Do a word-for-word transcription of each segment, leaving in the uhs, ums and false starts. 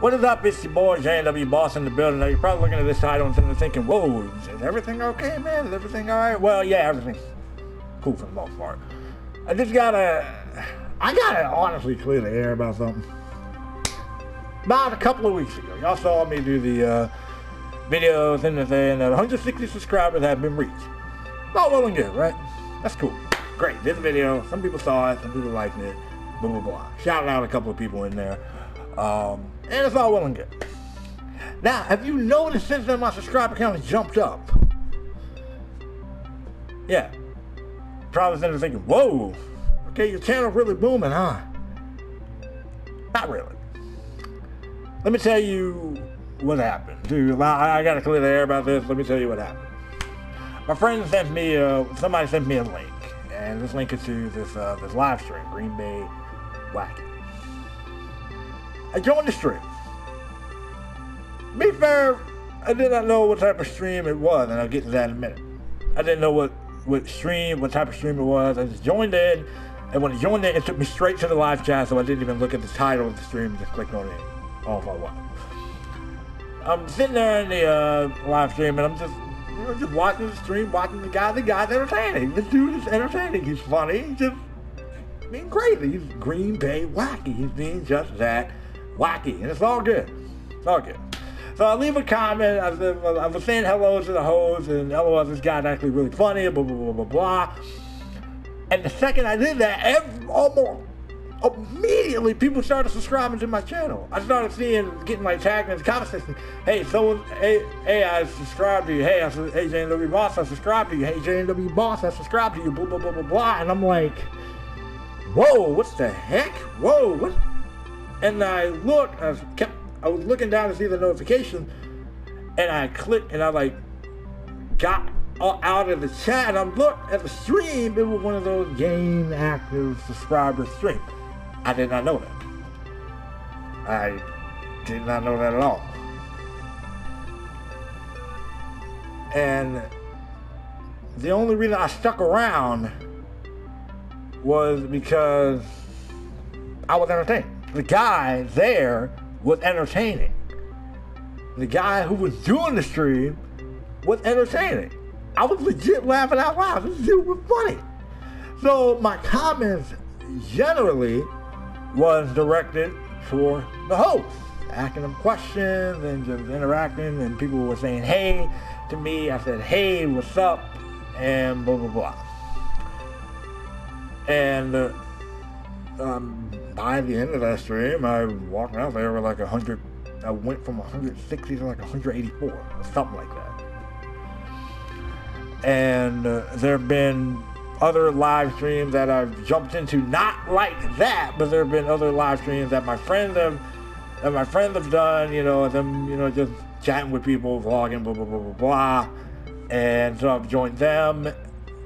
What is up? It's your boy J N W Boss in the building. Now you're probably looking at this item and thinking, whoa, is everything okay, man? Is everything alright? Well, yeah, everything's cool for the most part. I just gotta, I gotta honestly clear the air about something. About a couple of weeks ago, y'all saw me do the uh, videos and saying that one hundred sixty subscribers have been reached. All well and good, right? That's cool. Great, this video, some people saw it, some people liked it, blah, blah, blah. Shouting out a couple of people in there. Um, and it's all well and good. Now, have you noticed since then my subscriber count has jumped up? Yeah. Probably sitting there thinking, whoa, okay, your channel's really booming, huh? Not really. Let me tell you what happened. Dude, I, I gotta clear the air about this. Let me tell you what happened. My friend sent me, uh, somebody sent me a link. And this link is to this, uh, this live stream, Green Bay Wacky. I joined the stream. To be fair, I did not know what type of stream it was, and I'll get to that in a minute. I didn't know what, what stream, what type of stream it was. I just joined in, and when I joined in, it took me straight to the live chat, so I didn't even look at the title of the stream and just clicked on it. Off I was. I'm sitting there in the uh, live stream, and I'm just, you know, just watching the stream, watching the guy. The guy's entertaining. This dude is entertaining. He's funny. He's just being crazy. He's Green Bay wacky. He's being just that wacky, and it's all good. It's all good. So I leave a comment. I was, I was saying hello to the hoes, and L O L, this guy's actually really funny. Blah blah blah blah blah. And the second I did that, every, almost. immediately people started subscribing to my channel. I started seeing, getting like tagged in the comment section. Hey, so, hey, hey, I subscribed to you. Hey, I, hey, J N W Boss, I subscribed to you. Hey, J N W Boss, I subscribed to you. Blah, blah, blah, blah, blah. And I'm like, whoa, what's the heck? Whoa, what? And I looked, I kept, I was looking down to see the notification, and I clicked, and I like got out of the chat, and I looked at the stream. It was one of those game active subscriber streams. I did not know that. I did not know that at all. And the only reason I stuck around was because I was entertained. The guy there was entertaining. The guy who was doing the stream was entertaining. I was legit laughing out loud. This dude was funny. So my comments generally was directed for the host, asking them questions and just interacting, and people were saying hey to me. I said hey, what's up, and blah blah blah. And uh, um, by the end of that stream, I walked out there with like a hundred. I went from one hundred sixty to like one hundred eighty-four, or something like that. And uh, there have been other live streams that I've jumped into, not like that, but there have been other live streams that my friends have, that my friends have done, you know, them, you know, just chatting with people, vlogging, blah, blah, blah, blah, blah. And so I've joined them,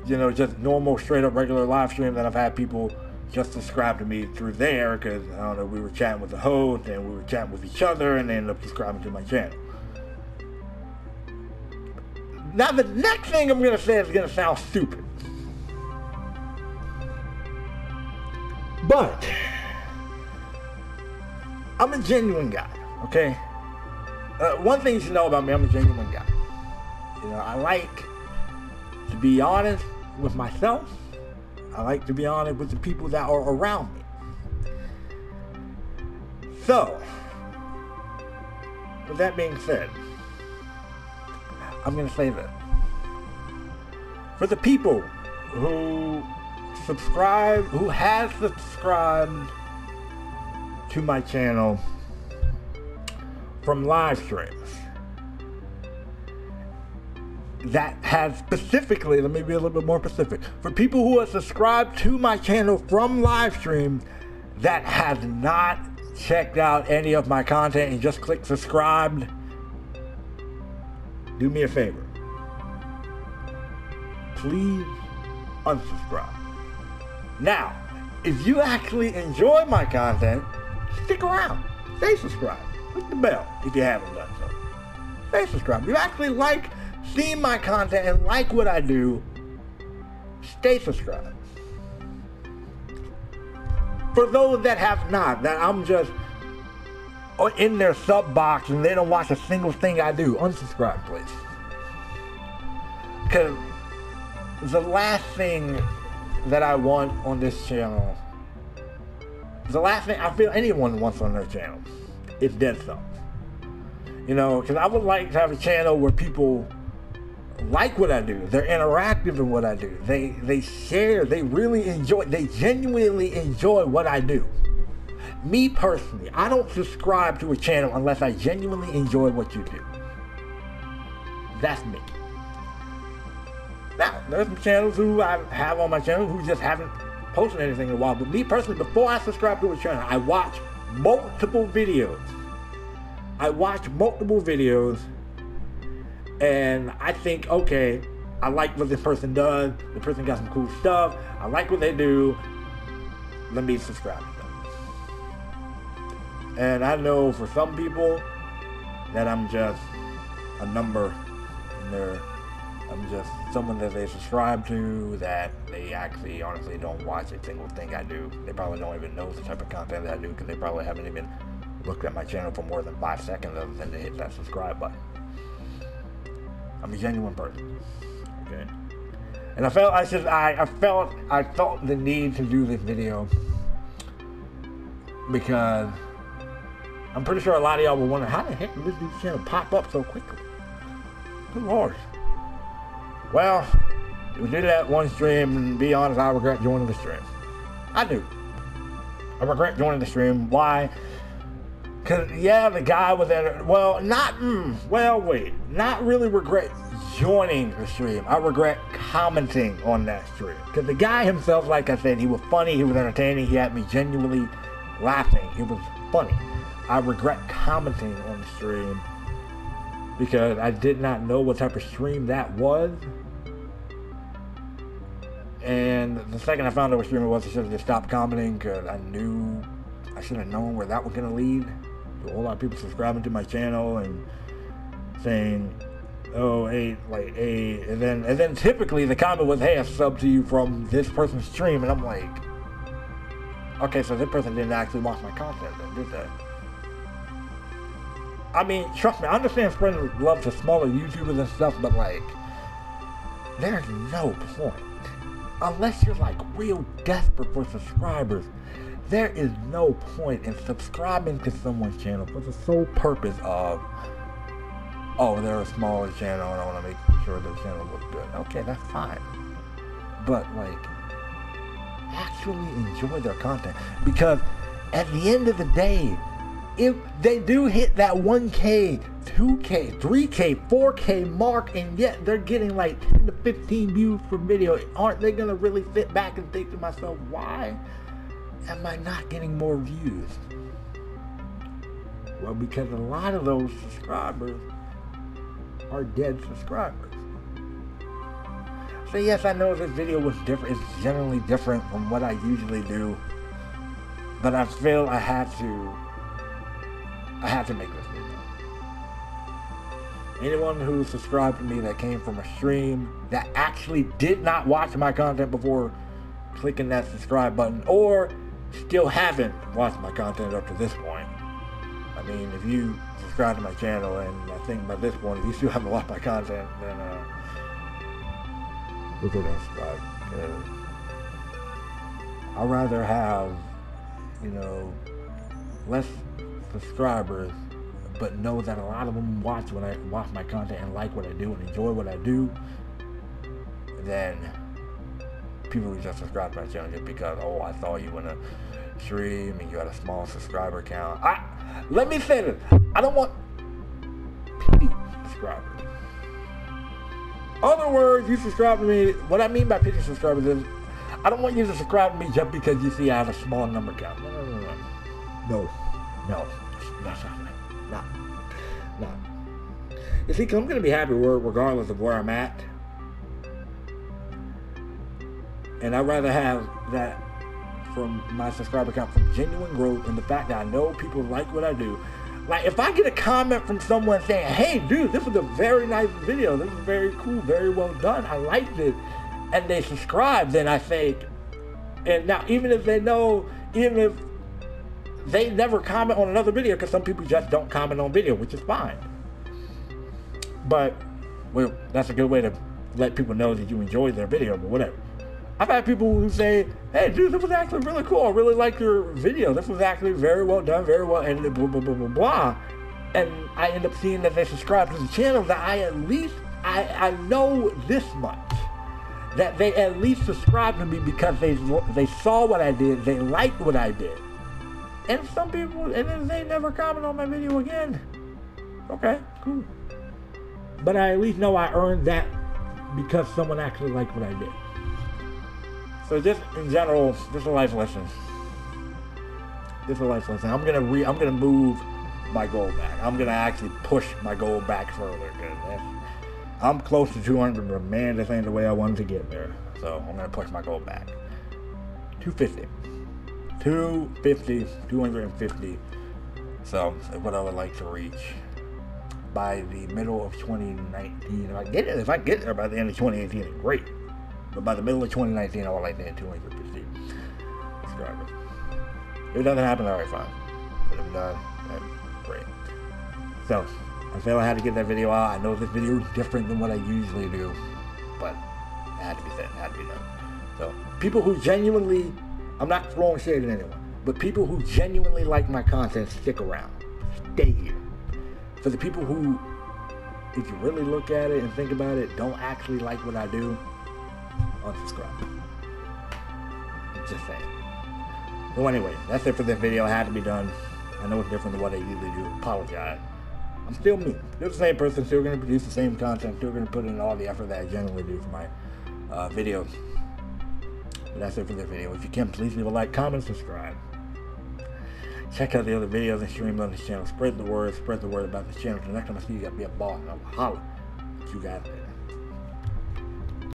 you know, just normal, straight up, regular live stream that I've had people just subscribe to me through there, because, I don't know, we were chatting with the host, and we were chatting with each other, and they ended up subscribing to my channel. Now, the next thing I'm going to say is going to sound stupid. But I'm a genuine guy, okay? Uh, one thing you should know about me, I'm a genuine guy. You know, I like to be honest with myself. I like to be honest with the people that are around me. So, with that being said, I'm going to say this. For the people who subscribe, who has subscribed to my channel from live streams, that has specifically, let me be a little bit more specific, for people who have subscribed to my channel from live streams that has not checked out any of my content and just clicked subscribed, do me a favor, please unsubscribe. Now, if you actually enjoy my content, stick around. Stay subscribed. Click the bell if you haven't done so. Stay subscribed. If you actually like seeing my content and like what I do, stay subscribed. For those that have not, that I'm just in their sub box and they don't watch a single thing I do, unsubscribe, please. Because the last thing that I want on this channel, the last thing I feel anyone wants on their channel, is dead subs. You know, because I would like to have a channel where people like what I do. They're interactive in what I do. They they share. They really enjoy. They genuinely enjoy what I do. Me personally, I don't subscribe to a channel unless I genuinely enjoy what you do. That's me. Now, there's some channels who I have on my channel who just haven't posted anything in a while. But me personally, before I subscribe to a channel, I watch multiple videos. I watch multiple videos. And I think, okay, I like what this person does. The person got some cool stuff. I like what they do. Let me subscribe to them. And I know for some people that I'm just a number in their, I'm just someone that they subscribe to, that they actually honestly don't watch a single thing I do. They probably don't even know the type of content that I do, because they probably haven't even looked at my channel for more than five seconds other than to hit that subscribe button. I'm a genuine person, okay? And I felt I should, I, I felt I felt the need to do this video because I'm pretty sure a lot of y'all will wonder, how the heck did this dude's channel pop up so quickly? Good Lord. Well, we did that one stream, and to be honest, I regret joining the stream. I do. I regret joining the stream. Why? Cause yeah, the guy was at, well, not, mm, well, wait, not really regret joining the stream. I regret commenting on that stream. Cause the guy himself, like I said, he was funny, he was entertaining, he had me genuinely laughing. He was funny. I regret commenting on the stream because I did not know what type of stream that was. And the second I found out what stream it was, I should have just stopped commenting because I knew, I should have known where that was going to lead. A whole lot of people subscribing to my channel and saying, oh, hey, like, hey, and then, and then typically the comment was, hey, I subbed to you from this person's stream, and I'm like, okay, so this person didn't actually watch my content then, did they? I mean, trust me, I understand spreading love to smaller YouTubers and stuff, but like, there's no point. Unless you're like real desperate for subscribers, there is no point in subscribing to someone's channel for the sole purpose of, oh, they're a smaller channel and I want to make sure their channel looks good. Okay, that's fine. But, like, actually enjoy their content. Because at the end of the day, if they do hit that one K, two K, three K, four K mark, and yet they're getting like ten to fifteen views per video, aren't they going to really sit back and think to myself, why am I not getting more views? Well, because a lot of those subscribers are dead subscribers. So yes, I know this video was different. It's generally different from what I usually do, but I feel I have to, I have to make this video. Anyone who subscribed to me that came from a stream that actually did not watch my content before clicking that subscribe button, or still haven't watched my content up to this point. I mean, if you subscribe to my channel, and I think by this point, if you still haven't watched my content, then uh, we're going to subscribe. I'd rather have, you know, less subscribers, but know that a lot of them watch when I watch my content and like what I do and enjoy what I do, than people who just subscribe to my channel just because, oh, I saw you in a stream and you had a small subscriber count. I let me say this. I don't want pity subscribers. Other words, you subscribe to me. What I mean by pity subscribers is I don't want you to subscribe to me just because you see I have a small number count. No, no, no, no, no, no, no, no, no. You see, 'cause I'm gonna be happy regardless of where I'm at. And I'd rather have that from my subscriber count, from genuine growth, and the fact that I know people like what I do. Like, if I get a comment from someone saying, hey, dude, this was a very nice video. This is very cool, very well done. I liked it. And they subscribe, then I say, and now even if they know, even if they never comment on another video because some people just don't comment on video, which is fine. But, well, that's a good way to let people know that you enjoy their video, but whatever. I've had people who say, hey, dude, this was actually really cool. I really like your video. This was actually very well done, very well edited, blah, blah, blah, blah, blah. And I end up seeing that they subscribe to the channel, that I at least, I, I know this much. That they at least subscribe to me because they they saw what I did, they liked what I did. And some people, and then they never comment on my video again. Okay, cool. But I at least know I earned that because someone actually liked what I did. So just in general, this is a life lesson. This is a life lesson. I'm gonna re I'm gonna move my goal back. I'm gonna actually push my goal back further. I'm close to two hundred, but man, this ain't the way I wanted to get there. So I'm gonna push my goal back. two fifty. two fifty, two hundred fifty. So that's what I would like to reach by the middle of twenty nineteen. If I get it, if I get there by the end of twenty eighteen, it's great. But by the middle of twenty nineteen, I would like to hit two hundred fifty subscribers. If it doesn't happen, all right, fine. But if not, that'd be great. So I feel I had to get that video out. I know this video is different than what I usually do, but it had to be said, it had to be done. So people who genuinely, I'm not throwing shade at anyone, but people who genuinely like my content, stick around, stay here. For the people who, if you really look at it and think about it, don't actually like what I do, unsubscribe. Just saying. So anyway, that's it for this video. It had to be done. I know it's different than what I usually do. Apologize. I'm still me. Still the same person. Still going to produce the same content. Still going to put in all the effort that I generally do for my uh, videos. But that's it for this video. If you can, please leave a like, comment, subscribe. Check out the other videos and streams on this channel. Spread the word. Spread the word about this channel. The next time I see you, you got to be a boss. And I will holler at you guys later.